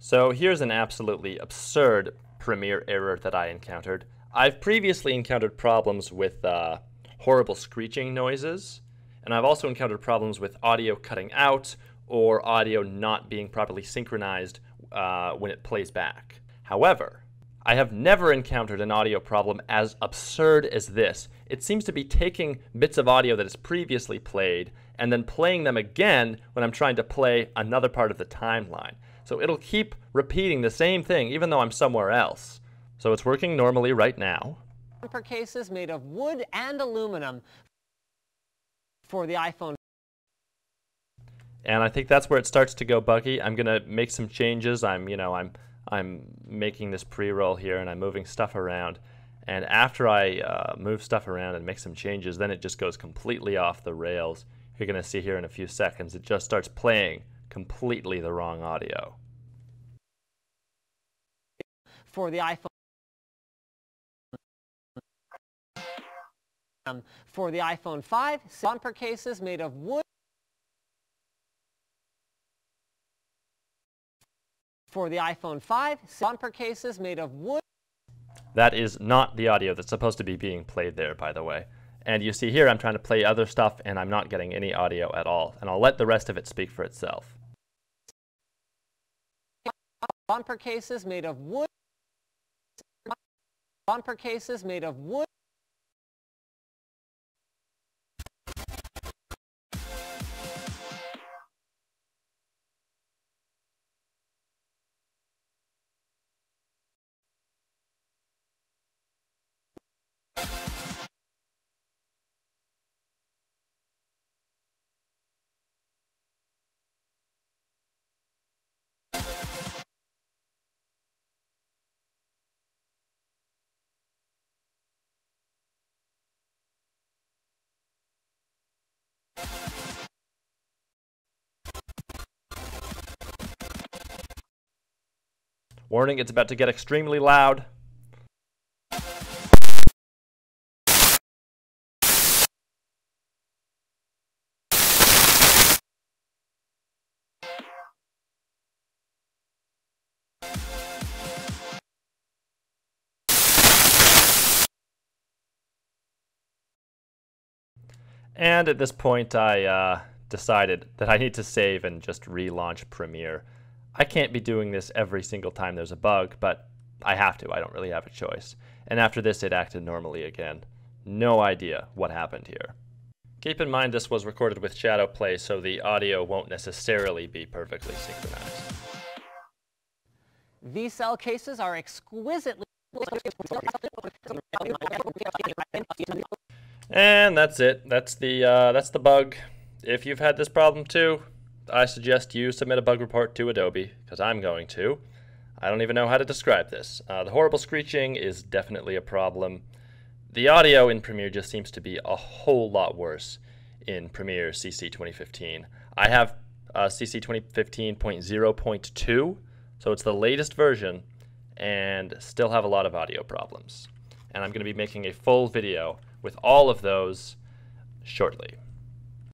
So here's an absolutely absurd Premiere error that I encountered. I've previously encountered problems with horrible screeching noises, and I've also encountered problems with audio cutting out or audio not being properly synchronized when it plays back. However, I have never encountered an audio problem as absurd as this. It seems to be taking bits of audio that is previously played and then playing them again when I'm trying to play another part of the timeline. So it'll keep repeating the same thing even though I'm somewhere else. So it's working normally right now. Bumper cases made of wood and aluminum for the iPhone. And I think that's where it starts to go buggy. I'm gonna make some changes. I'm making this pre-roll here and I'm moving stuff around, and after I move stuff around and make some changes, then it just goes completely off the rails. You're gonna see here in a few seconds it just starts playing completely the wrong audio. For the iPhone. For the iPhone 5, bumper cases made of wood. For the iPhone 5, bumper cases made of wood. That is not the audio that's supposed to be being played there, by the way. And you see here I'm trying to play other stuff and I'm not getting any audio at all. And I'll let the rest of it speak for itself. Bumper cases made of wood. Bumper cases made of wood. Warning, it's about to get extremely loud. And at this point, I decided that I need to save and just relaunch Premiere. I can't be doing this every single time there's a bug, but I have to. I don't really have a choice. And after this, it acted normally again. No idea what happened here. Keep in mind this was recorded with ShadowPlay, so the audio won't necessarily be perfectly synchronized. These cell cases are exquisitely... And that's it. That's the bug. If you've had this problem too, I suggest you submit a bug report to Adobe, because I'm going to. I don't even know how to describe this. The horrible screeching is definitely a problem. The audio in Premiere just seems to be a whole lot worse in Premiere CC 2015. I have CC 2015.0.2, so it's the latest version, and still have a lot of audio problems. And I'm going to be making a full video with all of those shortly.